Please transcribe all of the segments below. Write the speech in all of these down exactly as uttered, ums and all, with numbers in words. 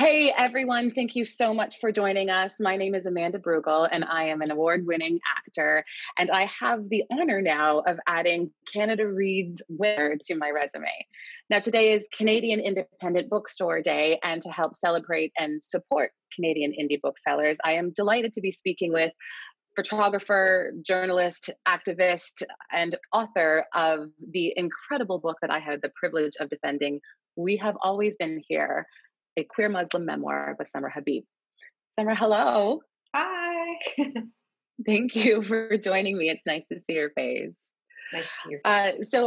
Hey everyone, thank you so much for joining us. My name is Amanda Brugel and I am an award-winning actor, and I have the honor now of adding Canada Reads winner to my resume. Now today is Canadian Independent Bookstore Day, and to help celebrate and support Canadian indie booksellers, I am delighted to be speaking with photographer, journalist, activist, and author of the incredible book that I had the privilege of defending, We Have Always Been Here: A Queer Muslim Memoir by Samra Habib. Samra, hello. Hi. Thank you for joining me. It's nice to see your face. Nice to see your face. Uh, so,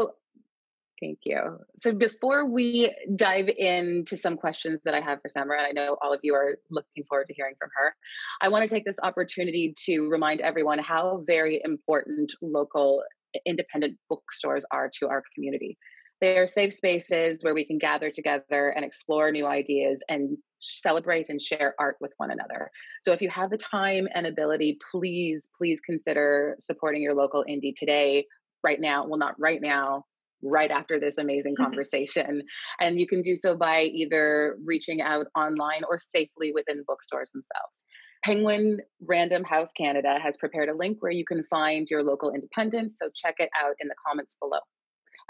thank you. So before we dive into some questions that I have for Samra, and I know all of you are looking forward to hearing from her, I want to take this opportunity to remind everyone how very important local independent bookstores are to our community. They are safe spaces where we can gather together and explore new ideas and celebrate and share art with one another. So if you have the time and ability, please, please consider supporting your local indie today, right now. Well, not right now, right after this amazing conversation. And you can do so by either reaching out online or safely within bookstores themselves. Penguin Random House Canada has prepared a link where you can find your local independents, so check it out in the comments below.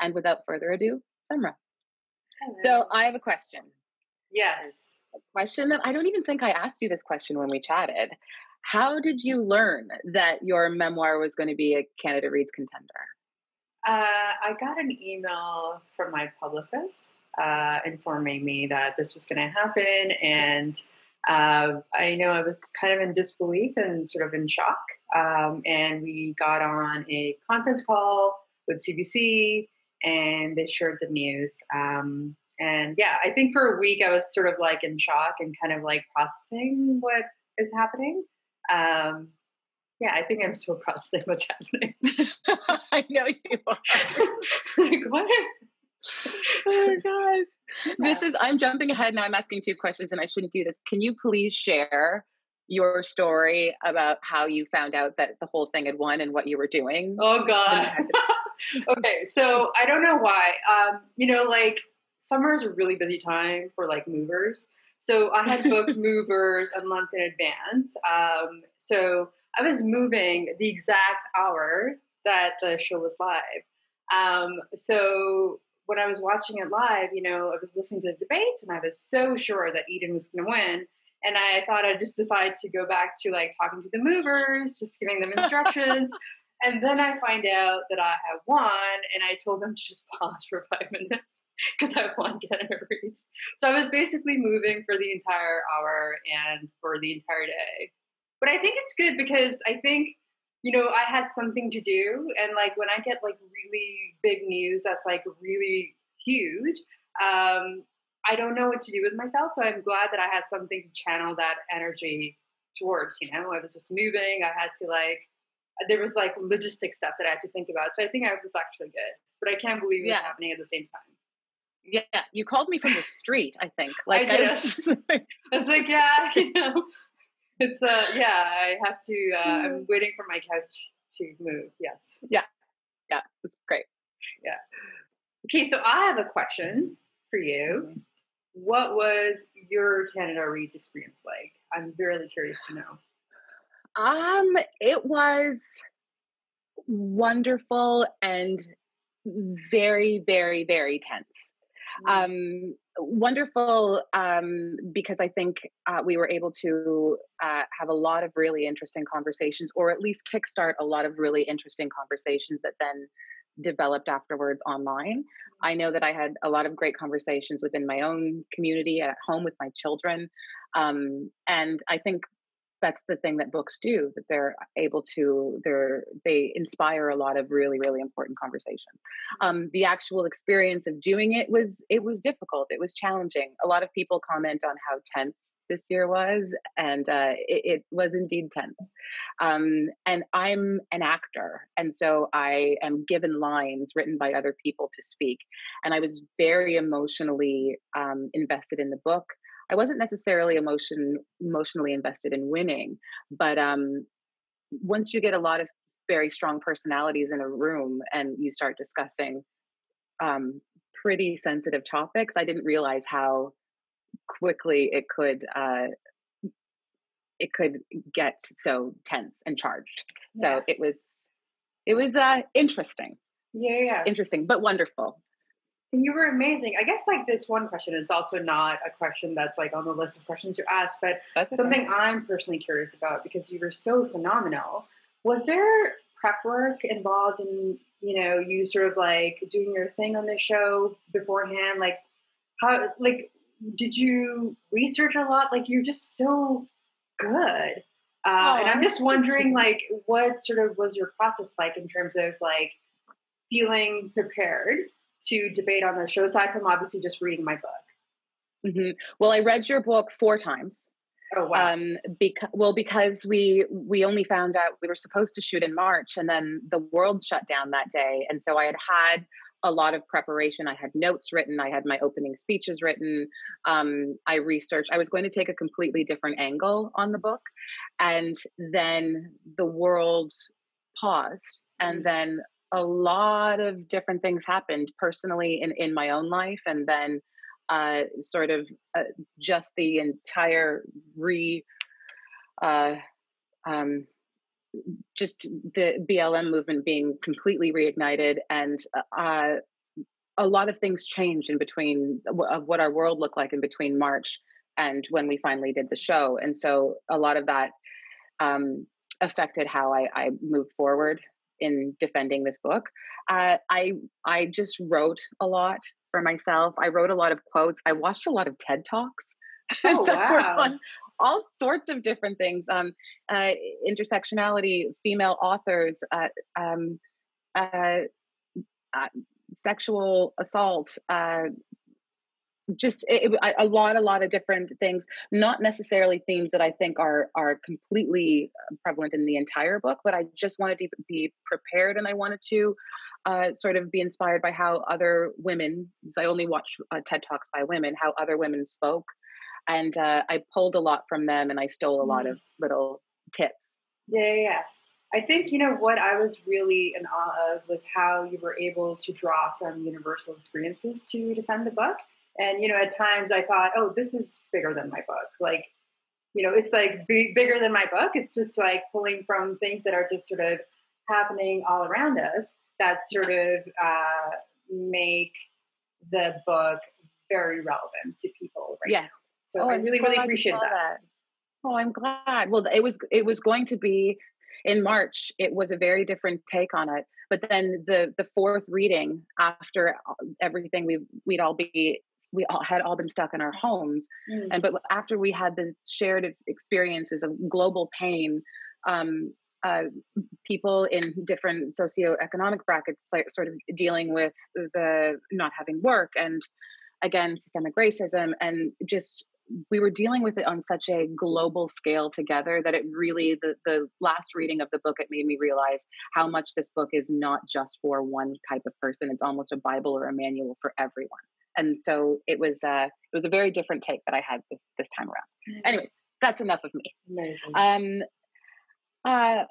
And without further ado, Samra. Hello. So I have a question. Yes. A question that I don't even think I asked you this question when we chatted. How did you learn that your memoir was going to be a Canada Reads contender? Uh, I got an email from my publicist uh, informing me that this was going to happen. And uh, I know I was kind of in disbelief and sort of in shock. Um, and we got on a conference call with C B C, and they shared the news. Um, and yeah, I think for a week I was sort of like in shock and kind of like processing what is happening. Um, yeah, I think I'm still processing what's happening. I know you are. Like, what? Oh my gosh. This is, I'm jumping ahead now. I'm asking two questions and I shouldn't do this. Can you please share your story about how you found out that the whole thing had won and what you were doing? Oh God. Okay, so I don't know why. Um, you know, like summer is a really busy time for like movers. So I had booked movers a month in advance. Um, so I was moving the exact hour that the show was live. Um, so when I was watching it live, you know, I was listening to the debates and I was so sure that Eden was going to win. And I thought I'd just decide to go back to like talking to the movers, just giving them instructions. And then I find out that I have won, and I told them to just pause for five minutes because I won Canada Reads. So I was basically moving for the entire hour and for the entire day. But I think it's good because I think, you know, I had something to do. And like when I get like really big news that's like really huge, um, I don't know what to do with myself. So I'm glad that I had something to channel that energy towards, you know. I was just moving. I had to like, there was like logistic stuff that I had to think about. So I think I was actually good, but I can't believe it was yeah. happening at the same time. Yeah. You called me from the street, I think. Like I, did. I, was, like, I was like, yeah, you know, it's uh yeah, I have to, uh, I'm waiting for my couch to move. Yes. Yeah. Yeah. It's great. Yeah. Okay. So I have a question for you. What was your Canada Reads experience like? I'm really curious to know. Um, it was wonderful and very, very, very tense. Mm-hmm. Um, wonderful um, because I think uh, we were able to uh, have a lot of really interesting conversations, or at least kickstart a lot of really interesting conversations that then developed afterwards online. Mm-hmm. I know that I had a lot of great conversations within my own community, at home with my children. Um, and I think that's the thing that books do, that they're able to, they're, they inspire a lot of really, really important conversation. Um, the actual experience of doing it was, it was difficult. It was challenging. A lot of people comment on how tense this year was, and uh, it, it was indeed tense. Um, and I'm an actor, and so I am given lines written by other people to speak. And I was very emotionally um, invested in the book. I wasn't necessarily emotion, emotionally invested in winning, but um, once you get a lot of very strong personalities in a room and you start discussing um, pretty sensitive topics, I didn't realize how quickly it could uh, it could get so tense and charged. Yeah. So it was it was uh, interesting. Yeah, yeah, interesting, but wonderful. And you were amazing. I guess like this one question, it's also not a question that's like on the list of questions to ask, but that's something okay. I'm personally curious about because you were so phenomenal. Was there prep work involved in, you know, you sort of like doing your thing on the show beforehand? Like how, like, did you research a lot? Like you're just so good. Uh, oh, and I'm just wondering like what sort of was your process like in terms of like feeling prepared to debate on the show, aside from obviously just reading my book? Mm-hmm. Well, I read your book four times. Oh, wow. Um, because, well, because we we only found out we were supposed to shoot in March, and then the world shut down that day. And so I had had a lot of preparation. I had notes written. I had my opening speeches written. Um, I researched. I was going to take a completely different angle on the book. And then the world paused. And mm-hmm. then a lot of different things happened personally in, in my own life. And then uh, sort of uh, just the entire re, uh, um, just the B L M movement being completely reignited. And uh, a lot of things changed in between of what our world looked like in between March and when we finally did the show. And so a lot of that um, affected how I, I moved forward in defending this book. Uh, I I just wrote a lot for myself. I wrote a lot of quotes. I watched a lot of TED Talks. Oh, wow. All sorts of different things. Um, uh, intersectionality, female authors, uh, um, uh, uh, sexual assault, uh, just it, it, a lot, a lot of different things, not necessarily themes that I think are are completely prevalent in the entire book, but I just wanted to be prepared, and I wanted to uh, sort of be inspired by how other women, because I only watched uh, TED Talks by women, how other women spoke. And uh, I pulled a lot from them, and I stole a lot of little tips. Yeah, yeah, yeah. I think, you know, what I was really in awe of was how you were able to draw from universal experiences to defend the book. And, you know, at times I thought, oh, this is bigger than my book. Like, you know, it's like big, bigger than my book. It's just like pulling from things that are just sort of happening all around us that sort of uh, make the book very relevant to people right yes. now. So oh, I really, really appreciate that. that. Oh, I'm glad. Well, it was, it was going to be in March. It was a very different take on it. But then the the fourth reading after everything, we we'd all be we all had all been stuck in our homes, mm. and but after we had the shared experiences of global pain, um, uh, people in different socioeconomic brackets like, sort of dealing with the not having work and again systemic racism, and just we were dealing with it on such a global scale together that it really the the last reading of the book, it made me realize how much this book is not just for one type of person. It's almost a Bible or a manual for everyone. And so it was uh it was a very different take that I had this this time around. Mm-hmm. Anyways, that's enough of me. Amazing. Um uh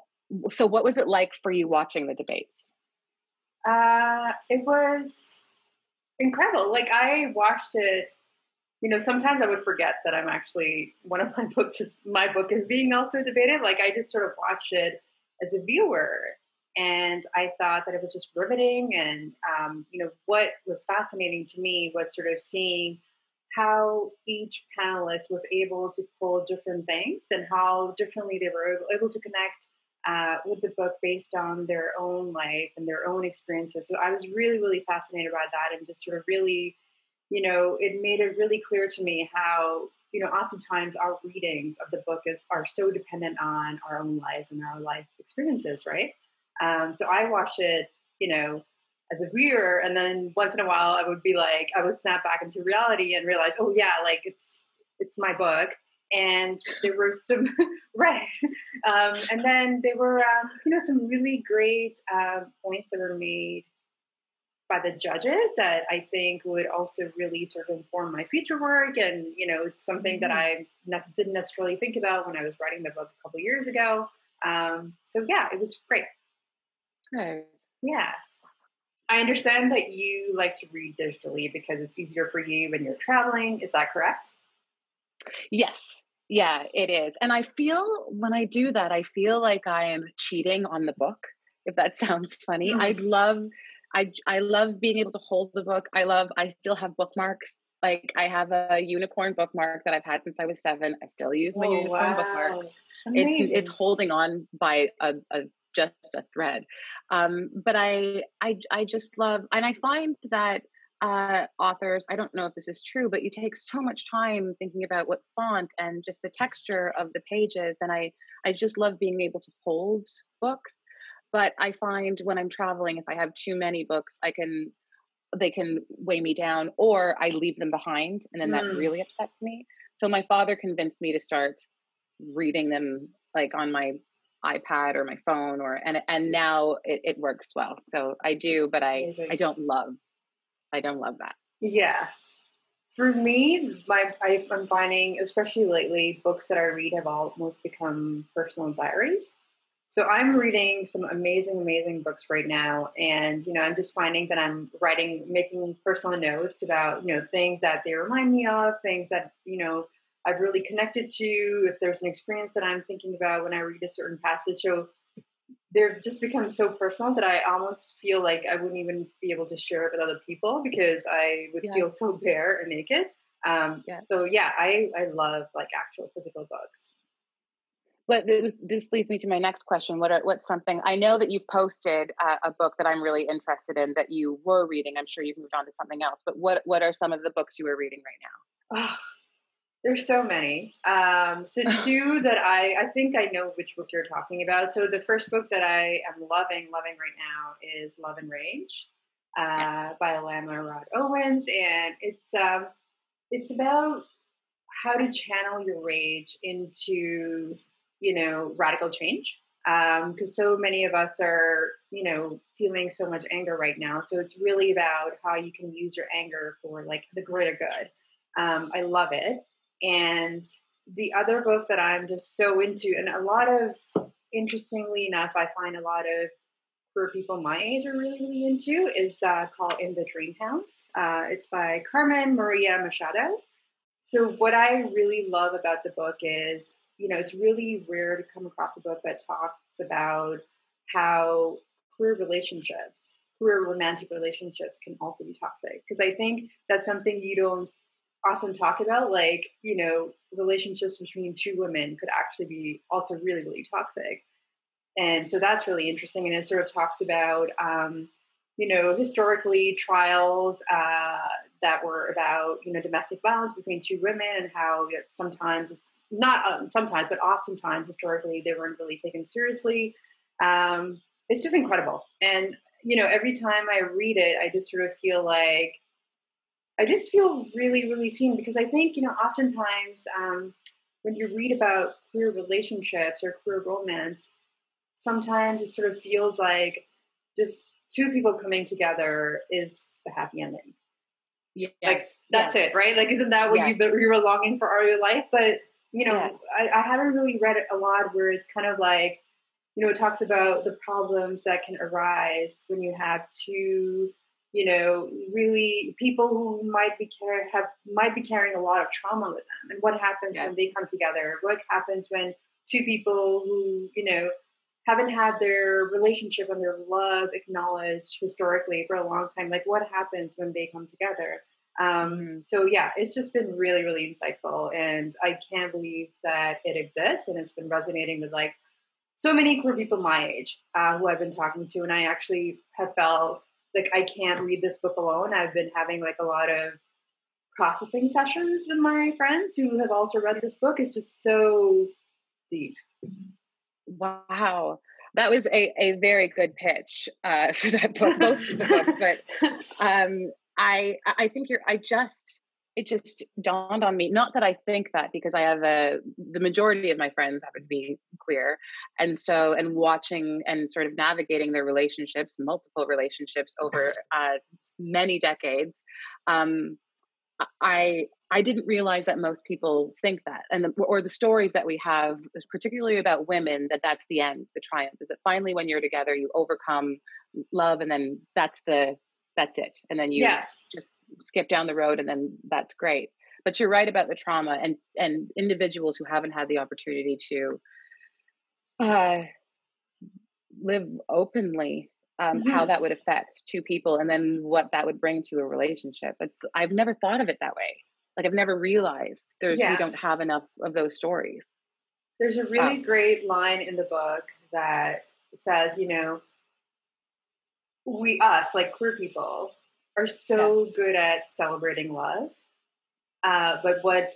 so what was it like for you watching the debates? Uh it was incredible. Like I watched it. You know, sometimes I would forget that I'm actually, one of my books is, my book is being also debated. Like I just sort of watched it as a viewer, and I thought that it was just riveting. And, um, you know, what was fascinating to me was sort of seeing how each panelist was able to pull different things and how differently they were able to connect uh, with the book based on their own life and their own experiences. So I was really, really fascinated by that, and just sort of really, you know, it made it really clear to me how, you know, oftentimes our readings of the book is are so dependent on our own lives and our life experiences, right? Um, so I watched it, you know, as a viewer, and then once in a while I would be like, I would snap back into reality and realize, oh yeah, like it's it's my book. And there were some, right. Um, and then there were, um, you know, some really great uh, points that were made by the judges that I think would also really sort of inform my future work. And, you know, it's something that I ne- didn't necessarily think about when I was writing the book a couple years ago. Um, so yeah, it was great. Good. Yeah. I understand that you like to read digitally because it's easier for you when you're traveling. Is that correct? Yes. Yeah, it is. And I feel when I do that, I feel like I am cheating on the book, if that sounds funny. Mm. I love, I, I love being able to hold the book. I love, I still have bookmarks. Like I have a unicorn bookmark that I've had since I was seven. I still use my oh, unicorn wow. bookmark. Amazing. It's, it's holding on by a, a just a thread. Um, but I, I, I just love, and I find that Uh, authors, I don't know if this is true, but you take so much time thinking about what font and just the texture of the pages. And I, I just love being able to hold books. But I find when I'm traveling, if I have too many books, I can, they can weigh me down, or I leave them behind. And then mm. that really upsets me. So my father convinced me to start reading them like on my iPad or my phone, or, and, and now it, it works well. So I do, but I, Amazing. I don't love I don't love that. Yeah. For me, my I, I'm finding, especially lately, books that I read have almost become personal diaries. So I'm reading some amazing, amazing books right now. And, you know, I'm just finding that I'm writing, making personal notes about, you know, things that they remind me of, things that, you know, I've really connected to, if there's an experience that I'm thinking about when I read a certain passage. So they've just become so personal that I almost feel like I wouldn't even be able to share it with other people, because I would yeah. feel so bare and naked. Um, yeah. So yeah, I, I love like actual physical books. But this, this leads me to my next question. What are, what's something, I know that you've posted uh, a book that I'm really interested in that you were reading. I'm sure you've moved on to something else, but what, what are some of the books you were reading right now? Oh, there's so many. Um, so two that I, I think I know which book you're talking about. So the first book that I am loving, loving right now is Love and Rage uh, yeah. by Lama Rod Owens. And it's, um, it's about how to channel your rage into, you know, radical change. Um, cause so many of us are, you know, feeling so much anger right now. So it's really about how you can use your anger for like the greater good. Um, I love it. And the other book that I'm just so into, and a lot of, interestingly enough, I find a lot of queer people my age are really, really into, is uh, called In the Dream House. Uh, it's by Carmen Maria Machado. So what I really love about the book is, you know, it's really rare to come across a book that talks about how queer relationships, queer romantic relationships can also be toxic. Because I think that's something you don't often talk about, like, you know, relationships between two women could actually be also really, really toxic. And so that's really interesting. And it sort of talks about, um, you know, historically trials uh, that were about, you know, domestic violence between two women, and how sometimes it's not um, sometimes, but oftentimes historically they weren't really taken seriously. Um, it's just incredible. And, you know, every time I read it, I just sort of feel like, I just feel really, really seen, because I think, you know, oftentimes um, when you read about queer relationships or queer romance, sometimes it sort of feels like just two people coming together is the happy ending. Yeah. Like, that's yeah. it, right? Like, isn't that what yeah. you, you were longing for all your life? But, you know, yeah. I, I haven't really read it a lot where it's kind of like, you know, it talks about the problems that can arise when you have two, you know, really people who might be care have might be carrying a lot of trauma with them, and what happens yeah. when they come together. What happens when two people who, you know, haven't had their relationship and their love acknowledged historically for a long time, like what happens when they come together? Um, mm-hmm. So yeah, it's just been really, really insightful, and I can't believe that it exists, and it's been resonating with like so many queer people my age uh, who I've been talking to, and I actually have felt like, I can't read this book alone. I've been having like a lot of processing sessions with my friends who have also read this book. It's just so deep. Wow. That was a, a very good pitch uh, for that book, both of the books. But um, I, I think you're, I just, it just dawned on me. Not that I think that, because I have a, the majority of my friends happen to be queer. And so, and watching and sort of navigating their relationships, multiple relationships over uh, many decades. Um, I, I didn't realize that most people think that, and the, or the stories that we have, particularly about women, that that's the end, the triumph is that finally, when you're together, you overcome love, and then that's the, that's it. And then you yeah. just skip down the road, and then that's great. But you're right about the trauma, and and individuals who haven't had the opportunity to uh, live openly, um, mm-hmm. how that would affect two people, and then what that would bring to a relationship. It's, I've never thought of it that way. Like, I've never realized there's yeah. we don't have enough of those stories. There's a really um, great line in the book that says, you know, we, us, like queer people, are so yeah. good at celebrating love. Uh, but what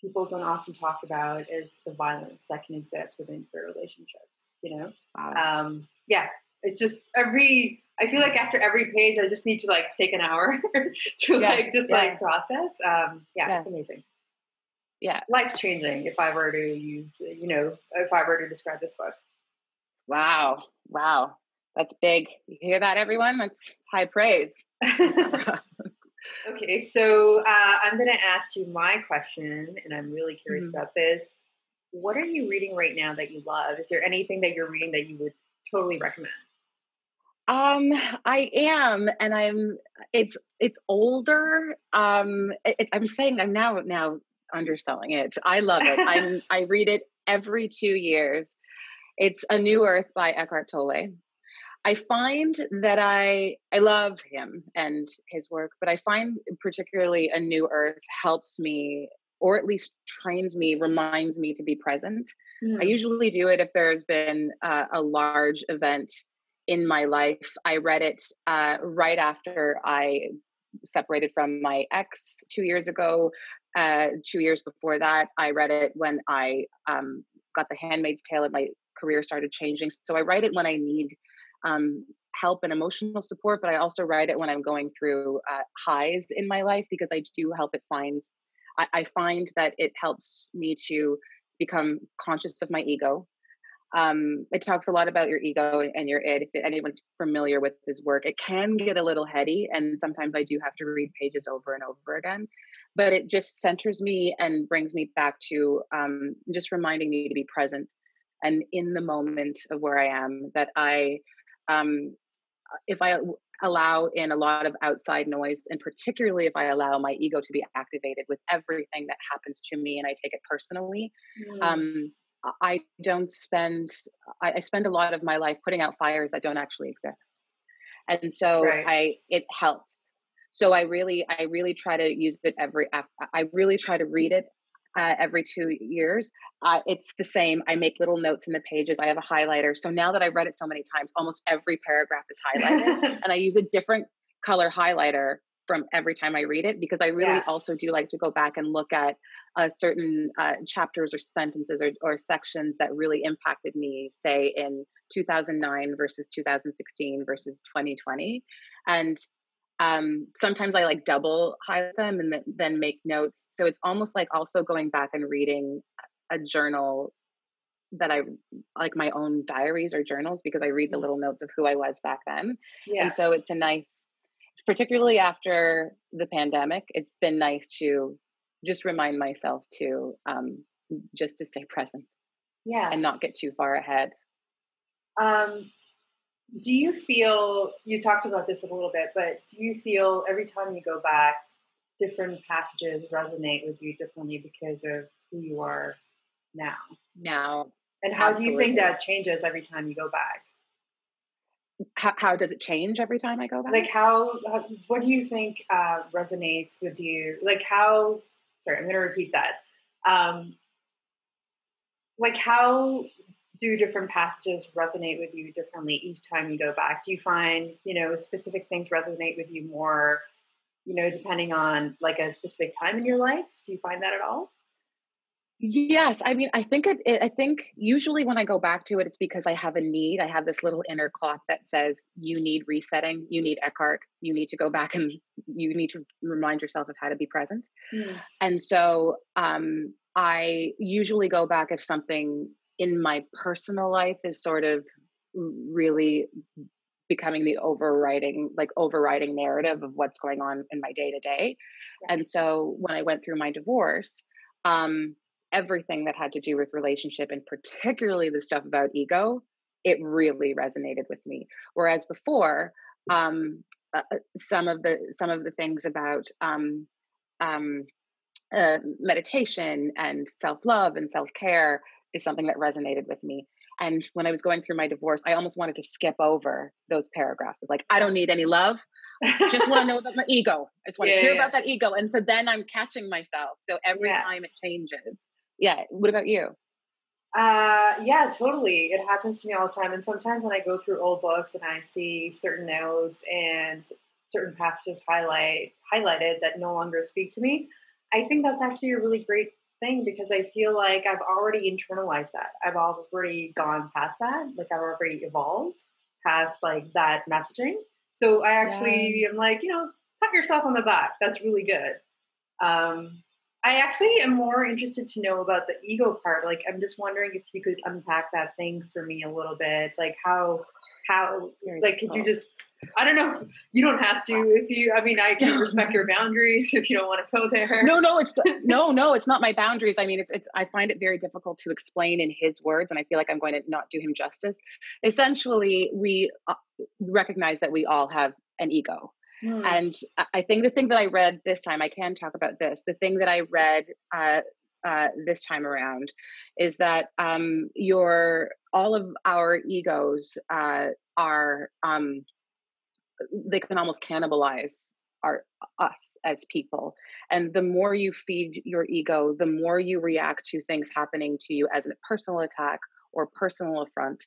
people don't often talk about is the violence that can exist within queer relationships, you know? Wow. Um, yeah, it's just every, I feel like after every page, I just need to like take an hour to yeah. like, just yeah. like process. Um, yeah, yeah, it's amazing. Yeah. Life-changing, if I were to use, you know, if I were to describe this book. Wow. Wow. That's big. You hear that, everyone? That's high praise. Okay, so uh, I'm going to ask you my question, and I'm really curious mm-hmm. about this. What are you reading right now that you love? Is there anything that you're reading that you would totally recommend? Um, I am, and I'm. It's it's older. Um, it, it, I'm saying I'm now now underselling it. I love it. I'm I read it every two years. It's A New Earth by Eckhart Tolle. I find that I I love him and his work, but I find particularly A New Earth helps me, or at least trains me, reminds me to be present. Mm. I usually do it if there's been uh, a large event in my life. I read it uh, right after I separated from my ex two years ago. Uh, two years before that, I read it when I um, got The Handmaid's Tale and my career started changing. So I write it when I need Um, help and emotional support, but I also write it when I'm going through uh, highs in my life, because I do help it finds, I, I find that it helps me to become conscious of my ego. Um, it talks a lot about your ego and, and your id. If anyone's familiar with his work, it can get a little heady, and sometimes I do have to read pages over and over again, but it just centers me and brings me back to um, just reminding me to be present and in the moment of where I am, that I Um, if I allow in a lot of outside noise, and particularly if I allow my ego to be activated with everything that happens to me and I take it personally, mm. um, I don't spend, I, I spend a lot of my life putting out fires that don't actually exist. And so right. I, it helps. So I really, I really try to use it every, I really try to read it Uh, every two years. Uh, it's the same. I make little notes in the pages. I have a highlighter. So now that I've read it so many times, almost every paragraph is highlighted. And I use a different color highlighter from every time I read it, because I really yeah. also do like to go back and look at uh, certain uh, chapters or sentences or, or sections that really impacted me, say in two thousand nine versus two thousand sixteen versus twenty twenty. And Um, sometimes I like double highlight them and th- then make notes. So it's almost like also going back and reading a journal that I like, my own diaries or journals, because I read the little notes of who I was back then. Yeah. And so it's a nice, particularly after the pandemic, it's been nice to just remind myself to, um, just to stay present yeah, and not get too far ahead. Um, Do you feel, you talked about this a little bit, but do you feel every time you go back, different passages resonate with you differently because of who you are now? Now. And how absolutely. Do you think that changes every time you go back? How, how does it change every time I go back? Like how, how what do you think uh, resonates with you? Like how, sorry, I'm going to repeat that. Um, like how... do different passages resonate with you differently each time you go back? Do you find, you know, specific things resonate with you more, you know, depending on like a specific time in your life? Do you find that at all? Yes. I mean, I think, it, it, I think usually when I go back to it, it's because I have a need. I have this little inner clock that says, you need resetting, you need Eckhart, you need to go back and you need to remind yourself of how to be present. Mm. And so um, I usually go back if something in my personal life is sort of really becoming the overriding, like overriding narrative of what's going on in my day to day. And so when I went through my divorce, um, everything that had to do with relationship and particularly the stuff about ego, it really resonated with me. Whereas before, um, uh, some of the, some of the things about, um, um, uh, meditation and self-love and self-care is something that resonated with me. And when I was going through my divorce, I almost wanted to skip over those paragraphs of like, I don't need any love. Just want to know about my ego. I just want yeah, to hear yeah. about that ego. And so then I'm catching myself. So every yeah. time it changes. Yeah. What about you? Uh, yeah, totally. It happens to me all the time. And sometimes when I go through old books and I see certain notes and certain passages highlight highlighted that no longer speak to me, I think that's actually a really great thing because I feel like I've already internalized that. I've already gone past that. Like I've already evolved past like that messaging. So I actually yeah. am like, you know, pat yourself on the back. That's really good. Um, I actually am more interested to know about the ego part. Like, I'm just wondering if you could unpack that thing for me a little bit. Like how, how, Very like, could cool. you just, I don't know. You don't have to, if you, I mean, I can respect your boundaries if you don't want to go there. No, no, it's, no, no, it's not my boundaries. I mean, it's, it's, I find it very difficult to explain in his words, and I feel like I'm going to not do him justice. Essentially, we recognize that we all have an ego. Mm. And I think the thing that I read this time, I can talk about this, the thing that I read uh, uh, this time around is that um, your, all of our egos uh, are, um, they can almost cannibalize our us as people. And the more you feed your ego, the more you react to things happening to you as a personal attack or personal affront.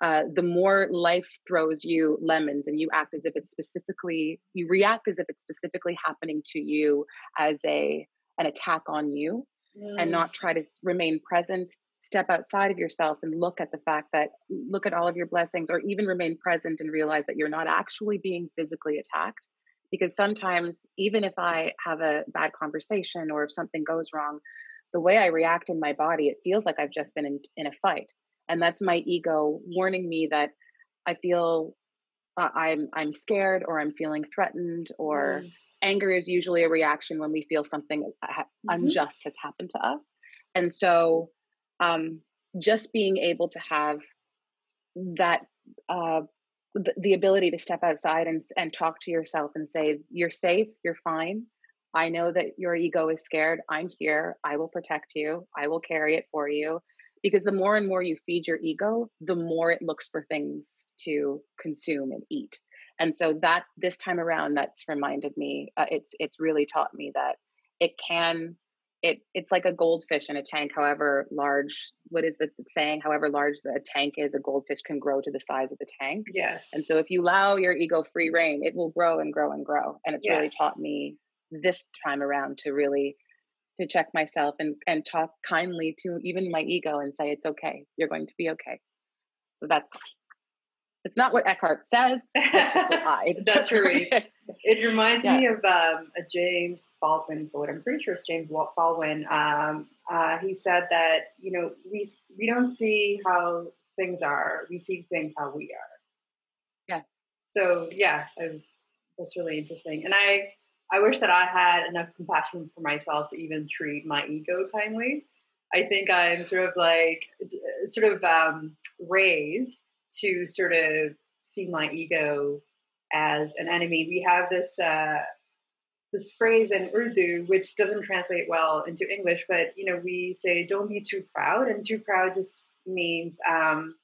Uh, the more life throws you lemons, and you act as if it's specifically, you react as if it's specifically happening to you as a an attack on you, mm. and not try to remain present, step outside of yourself and look at the fact that, look at all of your blessings, or even remain present and realize that you're not actually being physically attacked. Because sometimes, even if I have a bad conversation or if something goes wrong, the way I react in my body, it feels like I've just been in, in a fight. And that's my ego warning me that I feel uh, I'm I'm scared, or I'm feeling threatened, or mm. anger is usually a reaction when we feel something ha- unjust mm-hmm. has happened to us. And so um, just being able to have that, uh, th- the ability to step outside and, and talk to yourself and say, you're safe, you're fine. I know that your ego is scared. I'm here. I will protect you. I will carry it for you. Because the more and more you feed your ego, the more it looks for things to consume and eat. And so that this time around, that's reminded me, uh, it's it's really taught me that it can, it it's like a goldfish in a tank, however large, what is the saying? However large the tank is, a goldfish can grow to the size of the tank. Yes. And so if you allow your ego free rein, it will grow and grow and grow. And it's yeah. really taught me this time around to really to check myself and, and talk kindly to even my ego and say, it's okay. You're going to be okay. So that's, it's not what Eckhart says. That's just what I. That's right. It reminds yeah. me of um, a James Baldwin quote. I'm pretty sure it's James Baldwin. Um, uh, he said that, you know, we, we don't see how things are. We see things how we are. Yeah. So yeah, I've, that's really interesting. And I, I wish that I had enough compassion for myself to even treat my ego kindly. I think I'm sort of like, sort of um, raised to sort of see my ego as an enemy. We have this uh, this phrase in Urdu, which doesn't translate well into English, but you know, we say, "Don't be too proud," and "too proud" just means, um,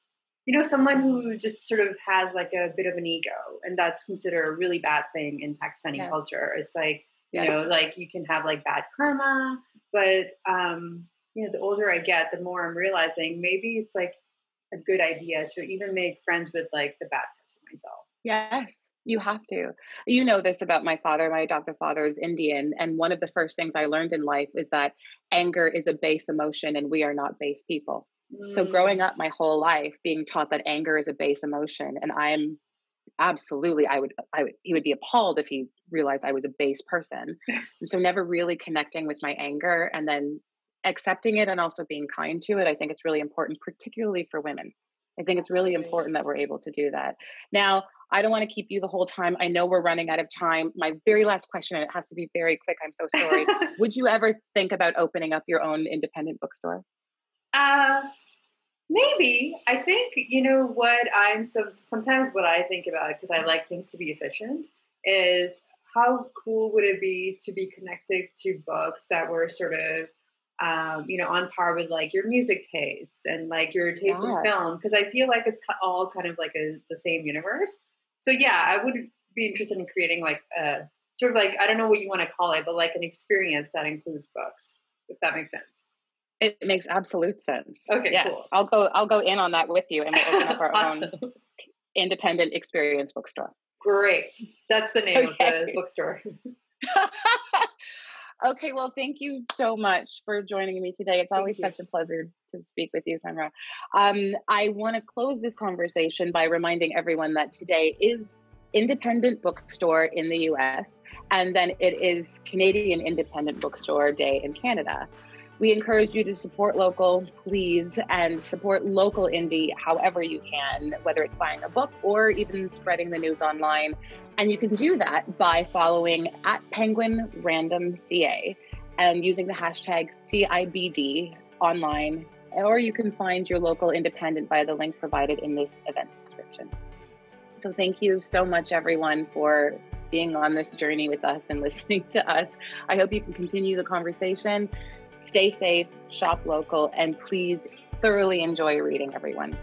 you know, someone who just sort of has like a bit of an ego, and that's considered a really bad thing in Pakistani yeah. culture. It's like, you yeah. know, like you can have like bad karma, but, um, you know, the older I get, the more I'm realizing maybe it's like a good idea to even make friends with like the bad person myself. Yes, you have to. You know this about my father. My adoptive father is Indian. And one of the first things I learned in life is that anger is a base emotion and we are not base people. So growing up my whole life being taught that anger is a base emotion, and I'm absolutely, I would, I would, he would be appalled if he realized I was a base person. And so never really connecting with my anger and then accepting it and also being kind to it. I think it's really important, particularly for women. I think it's really important that we're able to do that. Now, I don't want to keep you the whole time. I know we're running out of time. My very last question, and it has to be very quick, I'm so sorry. Would you ever think about opening up your own independent bookstore? Uh, maybe. I think, you know, what I'm so, sometimes what I think about, because I like things to be efficient, is how cool would it be to be connected to books that were sort of, um, you know, on par with like your music tastes and like your taste yeah. in film? Because I feel like it's all kind of like a, the same universe. So yeah, I would be interested in creating like a sort of like, I don't know what you want to call it, but like an experience that includes books, if that makes sense. It makes absolute sense. Okay, yes. Cool. I'll go, I'll go in on that with you, and we'll open up our awesome. Own independent experience bookstore. Great. That's the name okay. of the bookstore. Okay. Well, thank you so much for joining me today. It's always such a pleasure to speak with you, Samra. Um, I want to close this conversation by reminding everyone that today is Independent Bookstore in the U S, and then it is Canadian Independent Bookstore Day in Canada. We encourage you to support local, please, and support local indie however you can, whether it's buying a book or even spreading the news online. And you can do that by following at Penguin Random C A and using the hashtag C I B D online, or you can find your local independent by the link provided in this event description. So thank you so much, everyone, for being on this journey with us and listening to us. I hope you can continue the conversation. Stay safe, shop local, and please thoroughly enjoy reading, everyone.